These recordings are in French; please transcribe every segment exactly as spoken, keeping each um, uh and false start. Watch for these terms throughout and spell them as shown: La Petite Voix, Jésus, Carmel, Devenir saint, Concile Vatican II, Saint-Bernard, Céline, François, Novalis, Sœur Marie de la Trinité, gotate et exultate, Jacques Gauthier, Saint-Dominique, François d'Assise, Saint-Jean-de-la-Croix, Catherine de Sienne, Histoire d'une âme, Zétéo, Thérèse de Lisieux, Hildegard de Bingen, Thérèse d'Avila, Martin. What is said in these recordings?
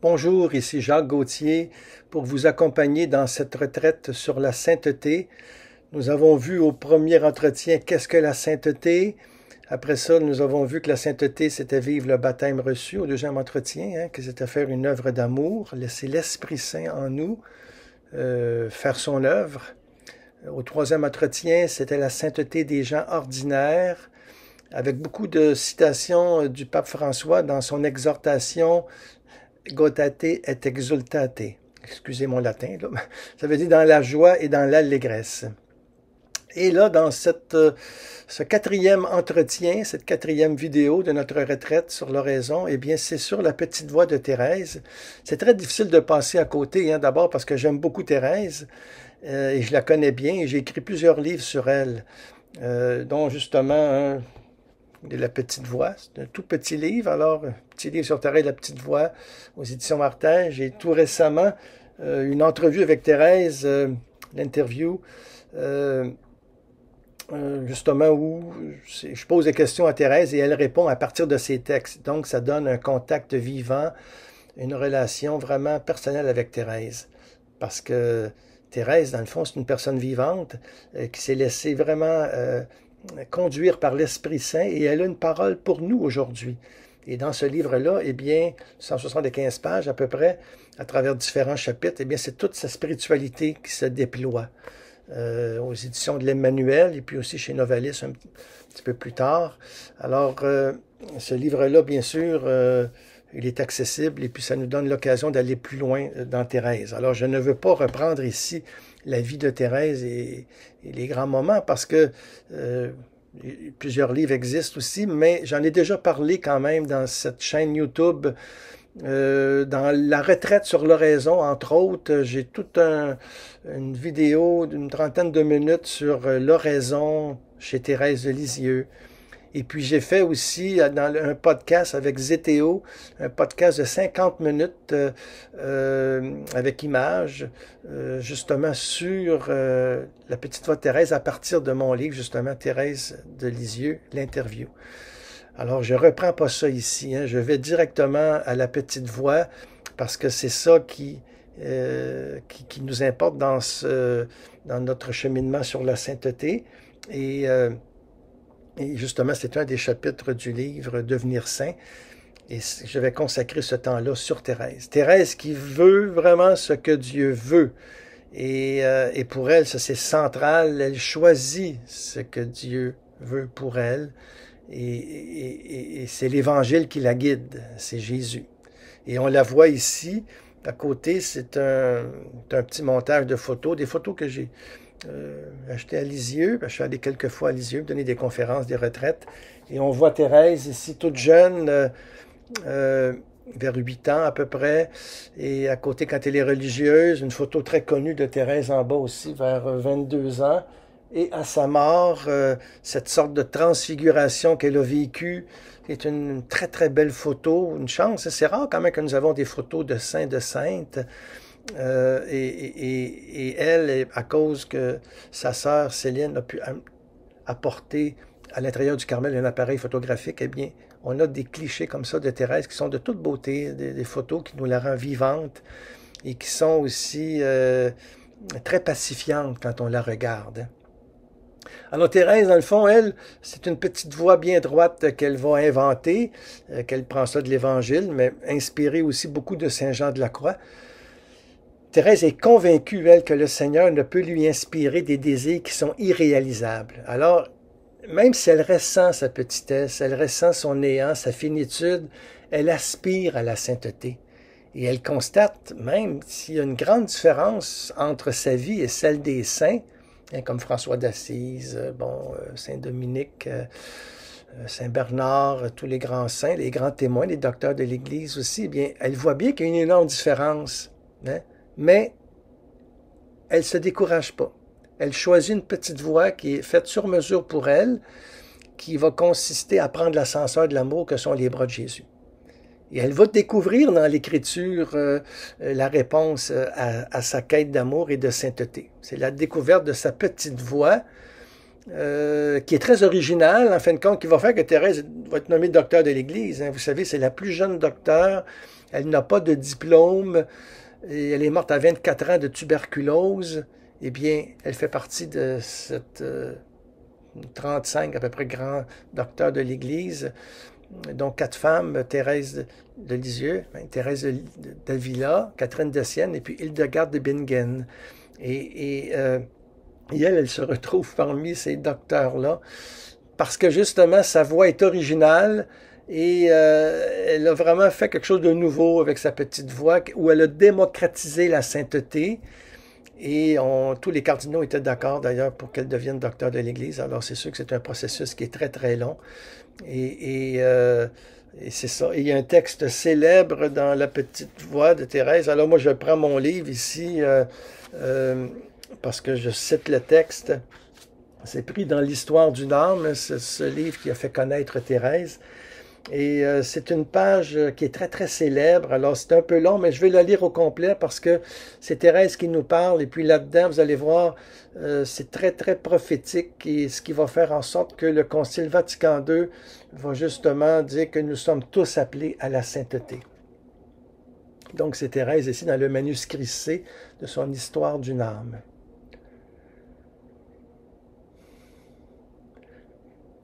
Bonjour, ici Jacques Gauthier pour vous accompagner dans cette retraite sur la sainteté. Nous avons vu au premier entretien qu'est-ce que la sainteté. Après ça, nous avons vu que la sainteté, c'était vivre le baptême reçu au deuxième entretien, hein, que c'était faire une œuvre d'amour, laisser l'Esprit Saint en nous, euh, faire son œuvre. Au troisième entretien, c'était la sainteté des gens ordinaires, avec beaucoup de citations du pape François dans son exhortation « gotate et exultate ». Excusez mon latin, là. Ça veut dire « dans la joie et dans l'allégresse ». Et là, dans cette, ce quatrième entretien, cette quatrième vidéo de notre retraite sur l'oraison, eh bien, c'est sur la petite voix de Thérèse. C'est très difficile de passer à côté, hein, d'abord parce que j'aime beaucoup Thérèse, euh, et je la connais bien, et j'ai écrit plusieurs livres sur elle, euh, dont justement... Hein, de La Petite Voix, c'est un tout petit livre, alors un petit livre sur Thérèse de la Petite Voix aux éditions Martin. J'ai tout récemment euh, une entrevue avec Thérèse, euh, l'interview, euh, euh, justement où je pose des questions à Thérèse et elle répond à partir de ses textes. Donc ça donne un contact vivant, une relation vraiment personnelle avec Thérèse, parce que Thérèse, dans le fond, c'est une personne vivante euh, qui s'est laissée vraiment... Euh, conduire par l'Esprit Saint, et elle a une parole pour nous aujourd'hui. Et dans ce livre-là, eh bien, cent soixante-quinze pages à peu près, à travers différents chapitres, eh bien, c'est toute sa spiritualité qui se déploie euh, aux éditions de l'Emmanuel, et puis aussi chez Novalis un petit peu plus tard. Alors, euh, ce livre-là, bien sûr, euh, il est accessible, et puis ça nous donne l'occasion d'aller plus loin dans Thérèse. Alors, je ne veux pas reprendre ici la vie de Thérèse et, et les grands moments, parce que euh, plusieurs livres existent aussi, mais j'en ai déjà parlé quand même dans cette chaîne YouTube, euh, dans la retraite sur l'oraison, entre autres. J'ai toute un, une vidéo d'une trentaine de minutes sur l'oraison chez Thérèse de Lisieux. Et puis j'ai fait aussi dans un podcast avec Zétéo, un podcast de cinquante minutes euh, euh, avec images, euh, justement sur euh, La Petite Voix de Thérèse à partir de mon livre, justement, Thérèse de Lisieux, l'interview. Alors je ne reprends pas ça ici, hein, je vais directement à La Petite Voix parce que c'est ça qui, euh, qui, qui nous importe dans, ce, dans notre cheminement sur la sainteté. Et... Euh, Et justement, c'est un des chapitres du livre « Devenir saint ». Et je vais consacrer ce temps-là sur Thérèse. Thérèse qui veut vraiment ce que Dieu veut. Et, euh, et pour elle, ça c'est central. Elle choisit ce que Dieu veut pour elle. Et, et, et c'est l'Évangile qui la guide. C'est Jésus. Et on la voit ici. À côté, c'est un, un petit montage de photos. Des photos que j'ai... Euh, acheté à Lisieux, je suis allé quelques fois à Lisieux, donner des conférences, des retraites, et on voit Thérèse ici toute jeune, euh, euh, vers huit ans à peu près, et à côté quand elle est religieuse, une photo très connue de Thérèse en bas aussi, vers vingt-deux ans, et à sa mort, euh, cette sorte de transfiguration qu'elle a vécue, est une très très belle photo, une chance, c'est rare quand même que nous avons des photos de saints, de saintes. Euh, et, et, et elle, à cause que sa sœur Céline a pu apporter à l'intérieur du Carmel un appareil photographique, eh bien, on a des clichés comme ça de Thérèse qui sont de toute beauté, des, des photos qui nous la rendent vivante et qui sont aussi euh, très pacifiantes quand on la regarde. Alors Thérèse, dans le fond, elle, c'est une petite voix bien droite qu'elle va inventer, euh, qu'elle prend ça de l'Évangile, mais inspirée aussi beaucoup de Saint-Jean-de-la-Croix. Thérèse est convaincue, elle, que le Seigneur ne peut lui inspirer des désirs qui sont irréalisables. Alors, même si elle ressent sa petitesse, elle ressent son néant, sa finitude, elle aspire à la sainteté. Et elle constate même s'il y a une grande différence entre sa vie et celle des saints, hein, comme François d'Assise, bon, Saint-Dominique, Saint-Bernard, tous les grands saints, les grands témoins, les docteurs de l'Église aussi, eh bien, elle voit bien qu'il y a une énorme différence, hein? Mais elle ne se décourage pas. Elle choisit une petite voie qui est faite sur mesure pour elle, qui va consister à prendre l'ascenseur de l'amour que sont les bras de Jésus. Et elle va découvrir dans l'Écriture euh, la réponse à, à sa quête d'amour et de sainteté. C'est la découverte de sa petite voie, euh, qui est très originale, en fin de compte, qui va faire que Thérèse va être nommée docteur de l'Église. Hein. Vous savez, c'est la plus jeune docteur elle n'a pas de diplôme, et elle est morte à vingt-quatre ans de tuberculose, eh bien, elle fait partie de cette euh, trente-cinq à peu près grands docteurs de l'Église, donc quatre femmes, Thérèse de Lisieux, Thérèse d'Avila, Catherine de Sienne et puis Hildegard de Bingen. Et, et, euh, et elle, elle se retrouve parmi ces docteurs-là, parce que justement, sa voix est originale, et euh, elle a vraiment fait quelque chose de nouveau avec sa petite voix, où elle a démocratisé la sainteté, et on, tous les cardinaux étaient d'accord d'ailleurs pour qu'elle devienne docteur de l'Église. Alors c'est sûr que c'est un processus qui est très très long, et, et, euh, et c'est ça. Et il y a un texte célèbre dans La Petite Voix de Thérèse. Alors moi je prends mon livre ici, euh, euh, parce que je cite le texte, c'est pris dans Histoire d'une âme, ce livre qui a fait connaître Thérèse. Et euh, c'est une page qui est très, très célèbre. Alors, c'est un peu long, mais je vais la lire au complet parce que c'est Thérèse qui nous parle. Et puis là-dedans, vous allez voir, euh, c'est très, très prophétique, et ce qui va faire en sorte que le Concile Vatican deux va justement dire que nous sommes tous appelés à la sainteté. Donc, c'est Thérèse ici dans le manuscrit C de son Histoire d'une âme.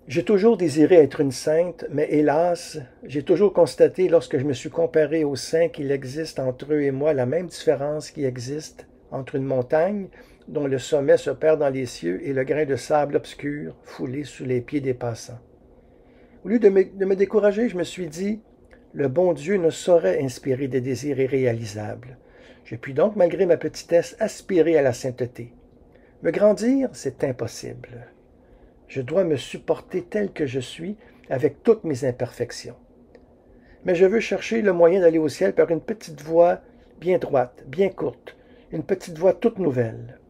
J'ai toujours désiré être une sainte, mais hélas, j'ai toujours constaté lorsque je me suis comparé aux saints qu'il existe entre eux et moi la même différence qui existe entre une montagne dont le sommet se perd dans les cieux et le grain de sable obscur foulé sous les pieds des passants. Au lieu de me, de me décourager, je me suis dit « Le bon Dieu ne saurait inspirer des désirs irréalisables. Je puis donc, malgré ma petitesse, aspirer à la sainteté. Me grandir, c'est impossible. » Je dois me supporter tel que je suis, avec toutes mes imperfections. Mais je veux chercher le moyen d'aller au ciel par une petite voie bien droite, bien courte, une petite voie toute nouvelle.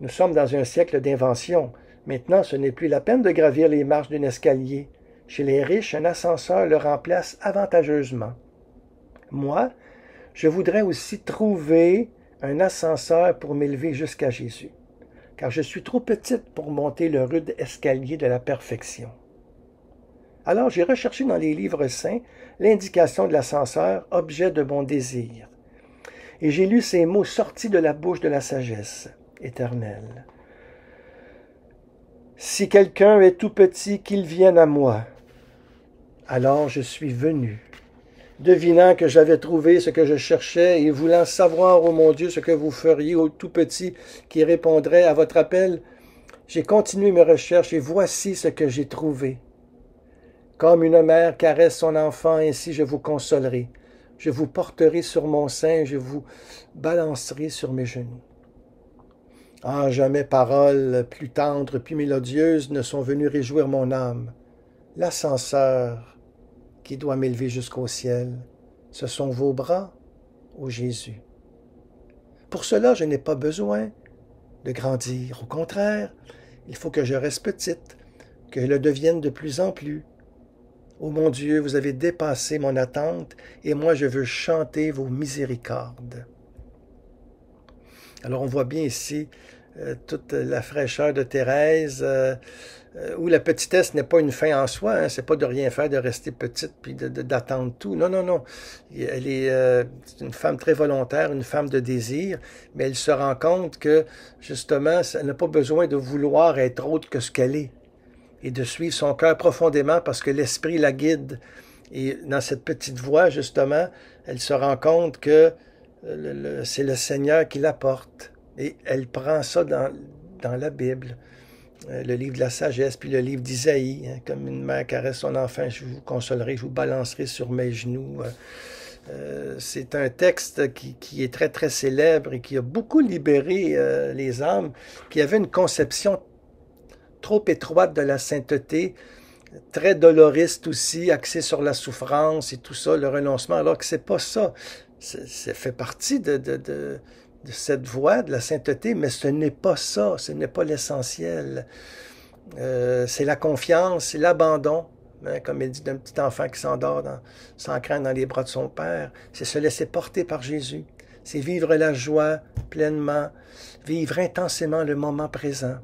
Nous sommes dans un siècle d'invention. Maintenant, ce n'est plus la peine de gravir les marches d'un escalier. Chez les riches, un ascenseur le remplace avantageusement. Moi, je voudrais aussi trouver un ascenseur pour m'élever jusqu'à Jésus, car je suis trop petite pour monter le rude escalier de la perfection. Alors j'ai recherché dans les livres saints l'indication de l'ascenseur, objet de mon désir. Et j'ai lu ces mots sortis de la bouche de la sagesse éternelle. « Si quelqu'un est tout petit, qu'il vienne à moi. » Alors je suis venu, devinant que j'avais trouvé ce que je cherchais et voulant savoir, ô mon Dieu, ce que vous feriez au tout petit qui répondrait à votre appel, j'ai continué mes recherches et voici ce que j'ai trouvé. Comme une mère caresse son enfant, ainsi je vous consolerai. Je vous porterai sur mon sein, je vous balancerai sur mes genoux. Ah, jamais paroles plus tendres, plus mélodieuses ne sont venues réjouir mon âme. L'ascenseur qui doit m'élever jusqu'au ciel, ce sont vos bras, ô Jésus. Pour cela, je n'ai pas besoin de grandir. Au contraire, il faut que je reste petite, que je le devienne de plus en plus. Ô mon Dieu, vous avez dépassé mon attente, et moi je veux chanter vos miséricordes. Alors on voit bien ici euh, toute la fraîcheur de Thérèse, euh, où la petitesse n'est pas une fin en soi, hein. C'est pas de rien faire, de rester petite, puis d'attendre tout. Non, non, non. Elle est euh, une femme très volontaire, une femme de désir, mais elle se rend compte que, justement, elle n'a pas besoin de vouloir être autre que ce qu'elle est, et de suivre son cœur profondément, parce que l'esprit la guide. Et dans cette petite voix, justement, elle se rend compte que euh, c'est le Seigneur qui la porte, et elle prend ça dans, dans la Bible. Le livre de la sagesse, puis le livre d'Isaïe, hein, comme une mère caresse son enfant, je vous consolerai, je vous balancerai sur mes genoux. Euh, c'est un texte qui, qui est très, très célèbre et qui a beaucoup libéré euh, les âmes, qui avait une conception trop étroite de la sainteté, très doloriste aussi, axée sur la souffrance et tout ça, le renoncement, alors que c'est pas ça. Ça fait partie de... de, de de cette voie de la sainteté, mais ce n'est pas ça, ce n'est pas l'essentiel. Euh, c'est la confiance, c'est l'abandon, hein, comme il dit d'un petit enfant qui s'endort sans crainte dans les bras de son père. C'est se laisser porter par Jésus, c'est vivre la joie pleinement, vivre intensément le moment présent.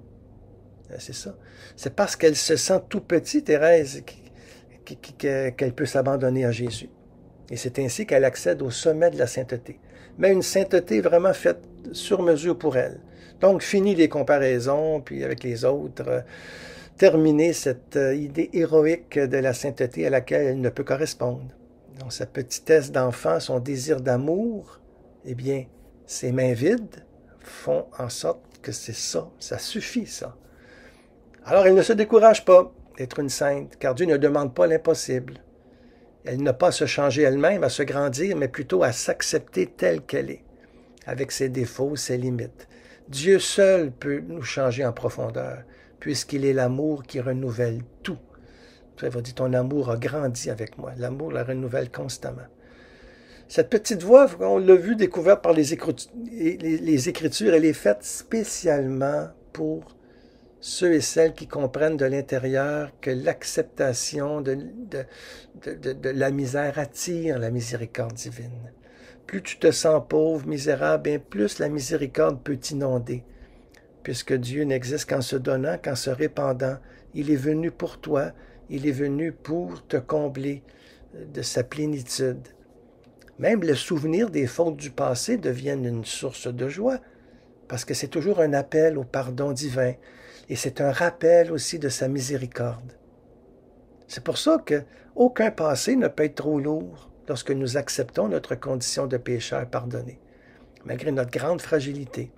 Euh, c'est ça. C'est parce qu'elle se sent tout petit, Thérèse, qu'elle peut s'abandonner à Jésus. Et c'est ainsi qu'elle accède au sommet de la sainteté. Mais une sainteté vraiment faite sur mesure pour elle. Donc, fini les comparaisons, puis avec les autres, euh, terminer cette euh, idée héroïque de la sainteté à laquelle elle ne peut correspondre. Donc, sa petitesse d'enfant, son désir d'amour, eh bien, ses mains vides font en sorte que c'est ça, ça suffit, ça. Alors, elle ne se décourage pas d'être une sainte, car Dieu ne demande pas l'impossible. Elle n'a pas à se changer elle-même, à se grandir, mais plutôt à s'accepter telle qu'elle est, avec ses défauts, ses limites. Dieu seul peut nous changer en profondeur, puisqu'il est l'amour qui renouvelle tout. Ça veut dire, ton amour a grandi avec moi. L'amour la renouvelle constamment. Cette petite voix, on l'a vu, découverte par les Écritures, elle est faite spécialement pour ceux et celles qui comprennent de l'intérieur que l'acceptation de, de, de, de, de la misère attire la miséricorde divine. Plus tu te sens pauvre, misérable, bien plus la miséricorde peut t'inonder, puisque Dieu n'existe qu'en se donnant, qu'en se répandant. Il est venu pour toi, il est venu pour te combler de sa plénitude. Même le souvenir des fautes du passé devient une source de joie, parce que c'est toujours un appel au pardon divin. Et c'est un rappel aussi de sa miséricorde. C'est pour ça qu'aucun passé ne peut être trop lourd lorsque nous acceptons notre condition de pécheur pardonné, malgré notre grande fragilité.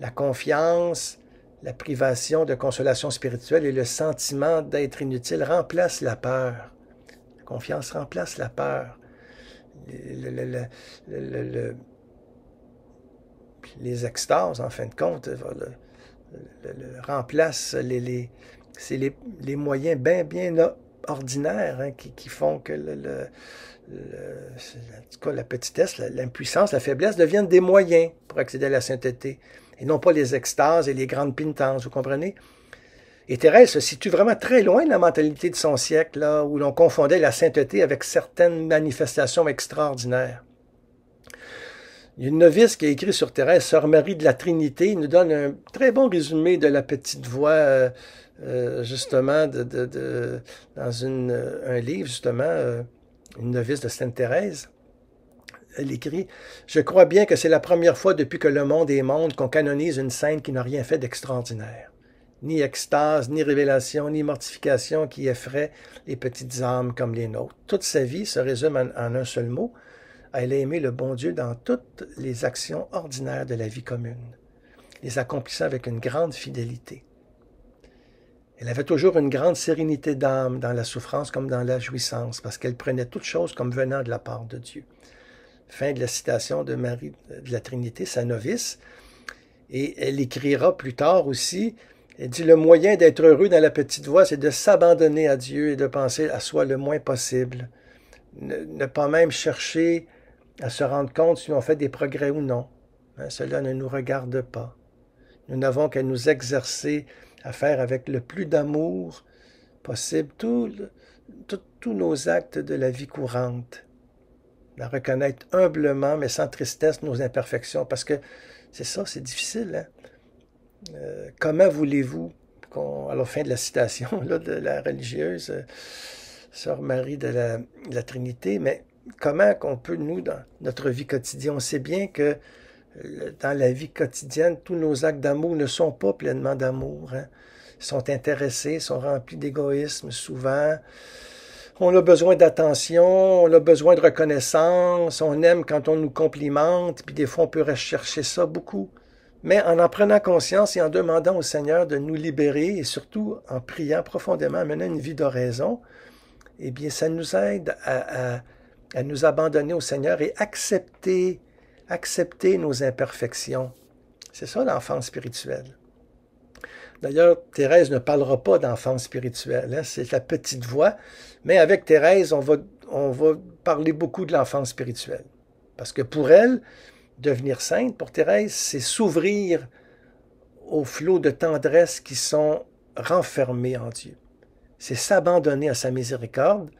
La confiance, la privation de consolation spirituelle et le sentiment d'être inutile remplacent la peur. La confiance remplace la peur. Le, le, le, le, le, le, les extases, en fin de compte, le, Le, le, remplace les, les, c'est les, les moyens bien bien ordinaires hein, qui, qui font que le, le, le, en tout cas, la petitesse, l'impuissance, la faiblesse deviennent des moyens pour accéder à la sainteté et non pas les extases et les grandes pénitences, vous comprenez? Et Thérèse se situe vraiment très loin de la mentalité de son siècle là, où l'on confondait la sainteté avec certaines manifestations extraordinaires. Il y a une novice qui a écrit sur Thérèse, Sœur Marie de la Trinité, nous donne un très bon résumé de la petite voix, euh, euh, justement, de, de, de, dans une, un livre, justement, euh, une novice de Sainte Thérèse. Elle écrit « Je crois bien que c'est la première fois depuis que le monde est monde qu'on canonise une sainte qui n'a rien fait d'extraordinaire. Ni extase, ni révélation, ni mortification qui effraie les petites âmes comme les nôtres. Toute sa vie se résume en, en un seul mot. » Elle a aimé le bon Dieu dans toutes les actions ordinaires de la vie commune, les accomplissant avec une grande fidélité. Elle avait toujours une grande sérénité d'âme dans la souffrance comme dans la jouissance, parce qu'elle prenait toutes choses comme venant de la part de Dieu. » Fin de la citation de Marie de la Trinité, sa novice. Et elle écrira plus tard aussi, elle dit « Le moyen d'être heureux dans la petite voix, c'est de s'abandonner à Dieu et de penser à soi le moins possible. Ne, ne pas même chercher... à se rendre compte si l'on fait des progrès ou non. Hein, cela ne nous regarde pas. Nous n'avons qu'à nous exercer à faire avec le plus d'amour possible tous nos actes de la vie courante, à reconnaître humblement, mais sans tristesse, nos imperfections, parce que c'est ça, c'est difficile. Hein? Euh, comment voulez-vous qu'on... À la fin de la citation là, de la religieuse, euh, Sœur Marie de la, de la Trinité, mais... Comment qu'on peut, nous, dans notre vie quotidienne, on sait bien que dans la vie quotidienne, tous nos actes d'amour ne sont pas pleinement d'amour. Hein. Ils sont intéressés, sont remplis d'égoïsme souvent. On a besoin d'attention, on a besoin de reconnaissance, on aime quand on nous complimente, puis des fois on peut rechercher ça beaucoup. Mais en en prenant conscience et en demandant au Seigneur de nous libérer, et surtout en priant profondément, en menant une vie d'oraison, eh bien ça nous aide à... à à nous abandonner au Seigneur et accepter, accepter nos imperfections. C'est ça l'enfance spirituelle. D'ailleurs, Thérèse ne parlera pas d'enfance spirituelle, hein, c'est la petite voix, mais avec Thérèse, on va, on va parler beaucoup de l'enfance spirituelle. Parce que pour elle, devenir sainte, pour Thérèse, c'est s'ouvrir aux flots de tendresse qui sont renfermés en Dieu. C'est s'abandonner à sa miséricorde,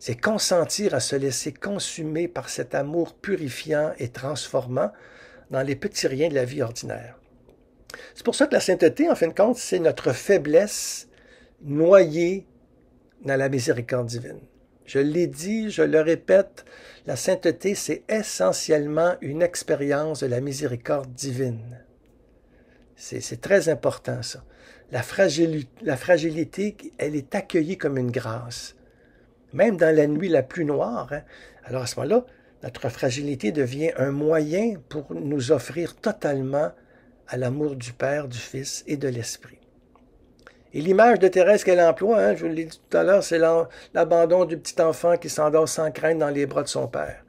c'est consentir à se laisser consumer par cet amour purifiant et transformant dans les petits riens de la vie ordinaire. C'est pour ça que la sainteté, en fin de compte, c'est notre faiblesse noyée dans la miséricorde divine. Je l'ai dit, je le répète, la sainteté, c'est essentiellement une expérience de la miséricorde divine. C'est très important, ça. La fragilité, la fragilité, elle est accueillie comme une grâce. Même dans la nuit la plus noire, hein, alors à ce moment-là, notre fragilité devient un moyen pour nous offrir totalement à l'amour du Père, du Fils et de l'Esprit. Et l'image de Thérèse qu'elle emploie, hein, je vous l'ai dit tout à l'heure, c'est l'abandon du petit enfant qui s'endort sans crainte dans les bras de son Père.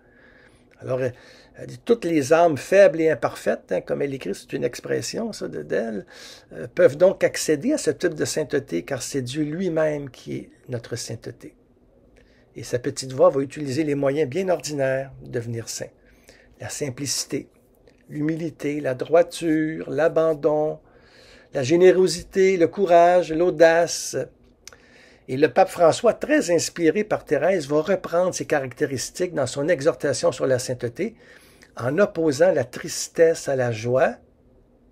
Alors, elle, elle dit « Toutes les âmes faibles et imparfaites, hein, », comme elle écrit, c'est une expression d'elle, euh, « peuvent donc accéder à ce type de sainteté, car c'est Dieu lui-même qui est notre sainteté. » Et sa petite voix va utiliser les moyens bien ordinaires de devenir saint. La simplicité, l'humilité, la droiture, l'abandon, la générosité, le courage, l'audace. Et le pape François, très inspiré par Thérèse, va reprendre ces caractéristiques dans son exhortation sur la sainteté en opposant la tristesse à la joie,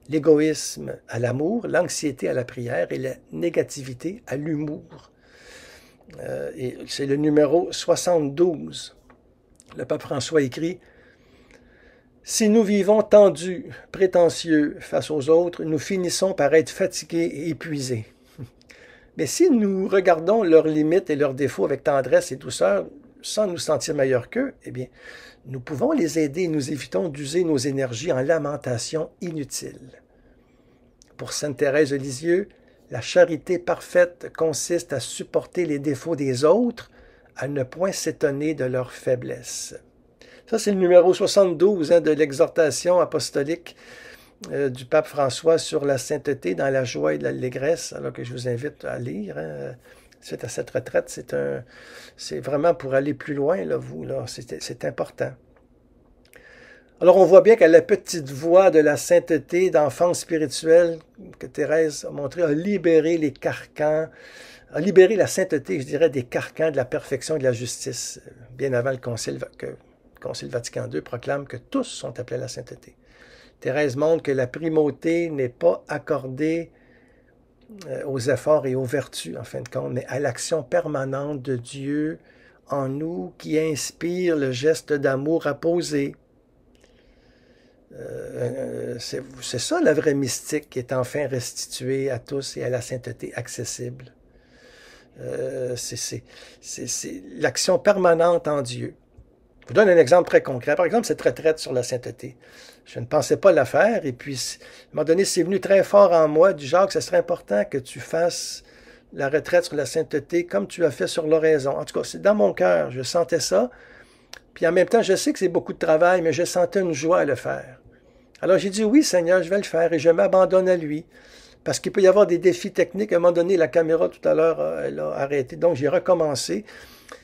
l'égoïsme à l'amour, l'anxiété à la prière et la négativité à l'humour. Euh, C'est le numéro soixante-douze. Le pape François écrit « Si nous vivons tendus, prétentieux face aux autres, nous finissons par être fatigués et épuisés. Mais si nous regardons leurs limites et leurs défauts avec tendresse et douceur, sans nous sentir meilleurs qu'eux, eh bien, nous pouvons les aider et nous évitons d'user nos énergies en lamentations inutiles. Pour sainte Thérèse de Lisieux, la charité parfaite consiste à supporter les défauts des autres, à ne point s'étonner de leurs faiblesses. » Ça, c'est le numéro soixante-douze hein, de l'exhortation apostolique euh, du pape François sur la sainteté dans la joie et l'allégresse, alors que je vous invite à lire. Hein. Suite à cette retraite, c'est un, c'est vraiment pour aller plus loin, là, vous, là, c'est important. Alors, on voit bien qu'à la petite voix de la sainteté d'enfance spirituelle que Thérèse a montrée, a libéré les carcans, a libéré la sainteté, je dirais, des carcans de la perfection et de la justice, bien avant le concile que... Concile Vatican deux proclame que tous sont appelés à la sainteté. Thérèse montre que la primauté n'est pas accordée aux efforts et aux vertus, en fin de compte, mais à l'action permanente de Dieu en nous qui inspire le geste d'amour à poser. Euh, C'est ça la vraie mystique qui est enfin restituée à tous et à la sainteté accessible. Euh, C'est l'action permanente en Dieu. Je vous donne un exemple très concret. Par exemple, cette retraite sur la sainteté. Je ne pensais pas la faire et puis, à un moment donné, c'est venu très fort en moi du genre que ce serait important que tu fasses la retraite sur la sainteté comme tu as fait sur l'oraison. En tout cas, c'est dans mon cœur. Je sentais ça. Puis en même temps, je sais que c'est beaucoup de travail, mais je sentais une joie à le faire. Alors j'ai dit, oui Seigneur, je vais le faire et je m'abandonne à lui. Parce qu'il peut y avoir des défis techniques. À un moment donné, la caméra tout à l'heure, elle a arrêté. Donc j'ai recommencé.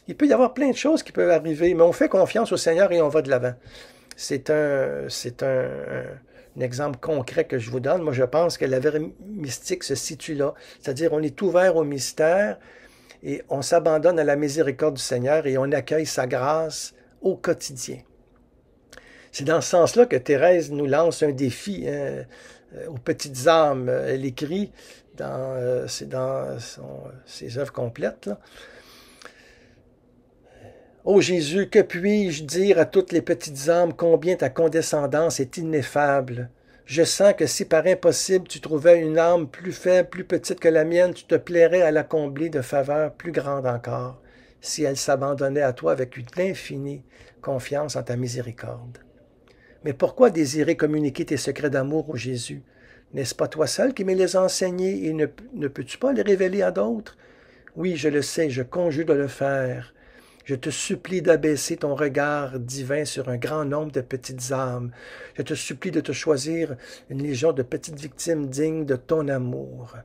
Il peut y avoir plein de choses qui peuvent arriver, mais on fait confiance au Seigneur et on va de l'avant. C'est un, c'est un, un exemple concret que je vous donne. Moi, je pense que la vraie mystique se situe là. C'est-à-dire, on est ouvert au mystère et on s'abandonne à la miséricorde du Seigneur et on accueille sa grâce au quotidien. C'est dans ce sens-là que Thérèse nous lance un défi hein, aux petites âmes. Elle écrit, dans, c'est dans son, ses œuvres complètes, là. « Ô Jésus, que puis-je dire à toutes les petites âmes combien ta condescendance est ineffable? Je sens que si par impossible tu trouvais une âme plus faible, plus petite que la mienne, tu te plairais à la combler de faveurs plus grandes encore, si elle s'abandonnait à toi avec une infinie confiance en ta miséricorde. Mais pourquoi désirer communiquer tes secrets d'amour ô Jésus? N'est-ce pas toi seul qui me les as enseignés et ne, ne peux-tu pas les révéler à d'autres? Oui, je le sais, je conjure de le faire. » Je te supplie d'abaisser ton regard divin sur un grand nombre de petites âmes. Je te supplie de te choisir une légion de petites victimes dignes de ton amour. »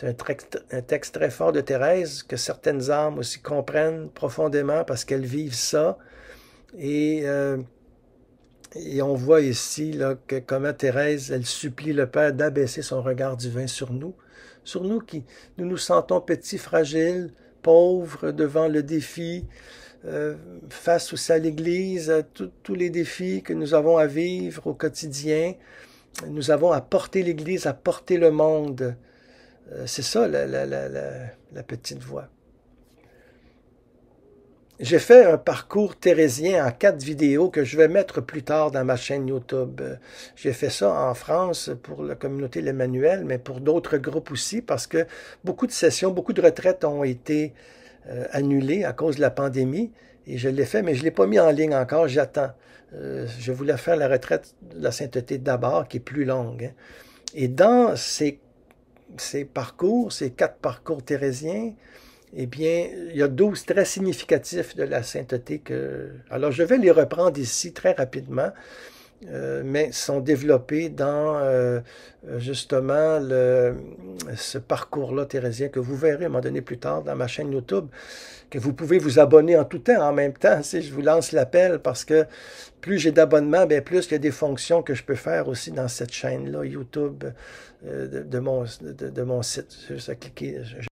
C'est un, un texte très fort de Thérèse que certaines âmes aussi comprennent profondément parce qu'elles vivent ça. Et, euh, et on voit ici là, que comment Thérèse, elle supplie le Père d'abaisser son regard divin sur nous. Sur nous qui nous nous sentons petits, fragiles, pauvre devant le défi, euh, face aussi à l'Église, tous les défis que nous avons à vivre au quotidien. Nous avons à porter l'Église, à porter le monde. Euh, C'est ça la, la, la, la, la petite voix. J'ai fait un parcours thérésien en quatre vidéos que je vais mettre plus tard dans ma chaîne YouTube. J'ai fait ça en France pour la communauté l'Emmanuel, mais pour d'autres groupes aussi, parce que beaucoup de sessions, beaucoup de retraites ont été euh, annulées à cause de la pandémie. Et je l'ai fait, mais je ne l'ai pas mis en ligne encore, j'attends. Euh, je voulais faire la retraite de la sainteté d'abord, qui est plus longue. Hein. Et dans ces, ces parcours, ces quatre parcours thérésiens, eh bien, il y a douze traits significatifs de la sainteté que... Alors, je vais les reprendre ici très rapidement, euh, mais sont développés dans, euh, justement, le, ce parcours-là thérésien que vous verrez à un moment donné plus tard dans ma chaîne YouTube, que vous pouvez vous abonner en tout temps, en même temps, si je vous lance l'appel, parce que plus j'ai d'abonnements, plus il y a des fonctions que je peux faire aussi dans cette chaîne-là, YouTube, euh, de, de, mon, de, de mon site. Je vais cliquer... Je,